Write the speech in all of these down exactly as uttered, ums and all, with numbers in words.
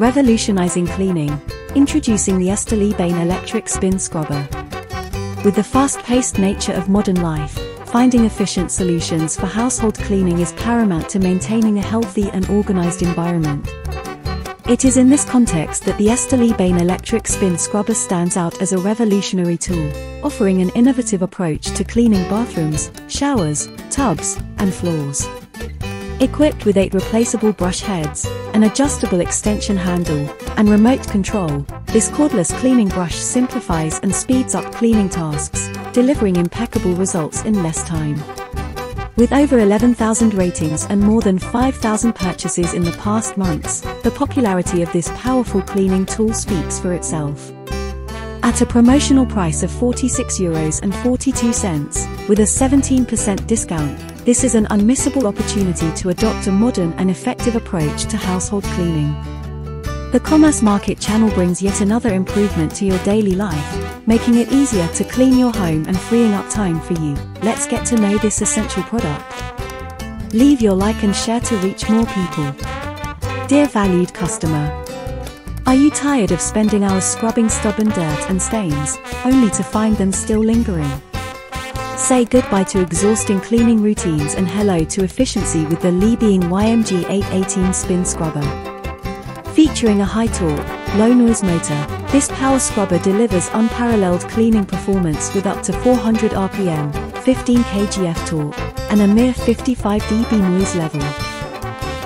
Revolutionizing cleaning, introducing the Leebein electric spin scrubber. With the fast-paced nature of modern life, finding efficient solutions for household cleaning is paramount to maintaining a healthy and organized environment. It is in this context that the Leebein electric spin scrubber stands out as a revolutionary tool, offering an innovative approach to cleaning bathrooms, showers, tubs, and floors. Equipped with eight replaceable brush heads, an adjustable extension handle, and remote control, this cordless cleaning brush simplifies and speeds up cleaning tasks, delivering impeccable results in less time. With over eleven thousand ratings and more than five thousand purchases in the past months, the popularity of this powerful cleaning tool speaks for itself. At a promotional price of forty-six euros and forty-two cents, with a seventeen percent discount, this is an unmissable opportunity to adopt a modern and effective approach to household cleaning. The Commerce Market channel brings yet another improvement to your daily life, making it easier to clean your home and freeing up time for you. Let's get to know this essential product. Leave your like and share to reach more people. Dear valued customer, are you tired of spending hours scrubbing stubborn dirt and stains, only to find them still lingering? Say goodbye to exhausting cleaning routines and hello to efficiency with the Leebein Y M G eight eighteen Spin Scrubber. Featuring a high-torque, low-noise motor, this power scrubber delivers unparalleled cleaning performance with up to four hundred R P M, fifteen kilograms torque, and a mere fifty-five decibels noise level.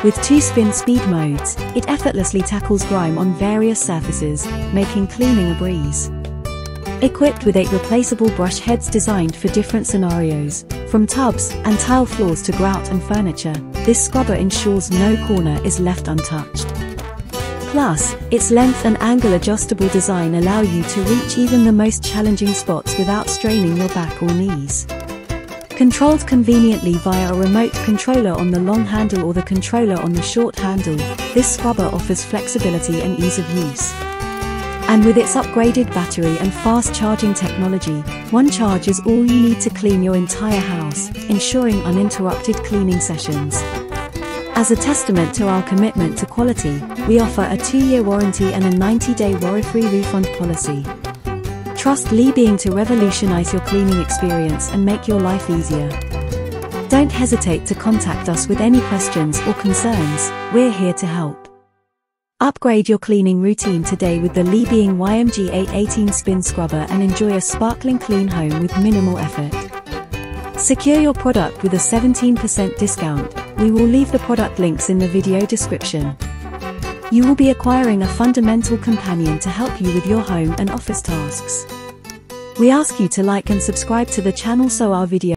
With two spin speed modes, it effortlessly tackles grime on various surfaces, making cleaning a breeze. Equipped with eight replaceable brush heads designed for different scenarios, from tubs and tile floors to grout and furniture, this scrubber ensures no corner is left untouched. Plus, its length and angle adjustable design allow you to reach even the most challenging spots without straining your back or knees. Controlled conveniently via a remote controller on the long handle or the controller on the short handle, this scrubber offers flexibility and ease of use. And with its upgraded battery and fast charging technology, one charge is all you need to clean your entire house, ensuring uninterrupted cleaning sessions. As a testament to our commitment to quality, we offer a two-year warranty and a ninety-day worry-free refund policy. Trust Leebein to revolutionize your cleaning experience and make your life easier. Don't hesitate to contact us with any questions or concerns, we're here to help. Upgrade your cleaning routine today with the Leebein Y M G eight eighteen Spin Scrubber and enjoy a sparkling clean home with minimal effort. Secure your product with a seventeen percent discount. We will leave the product links in the video description. You will be acquiring a fundamental companion to help you with your home and office tasks. We ask you to like and subscribe to the channel so our videos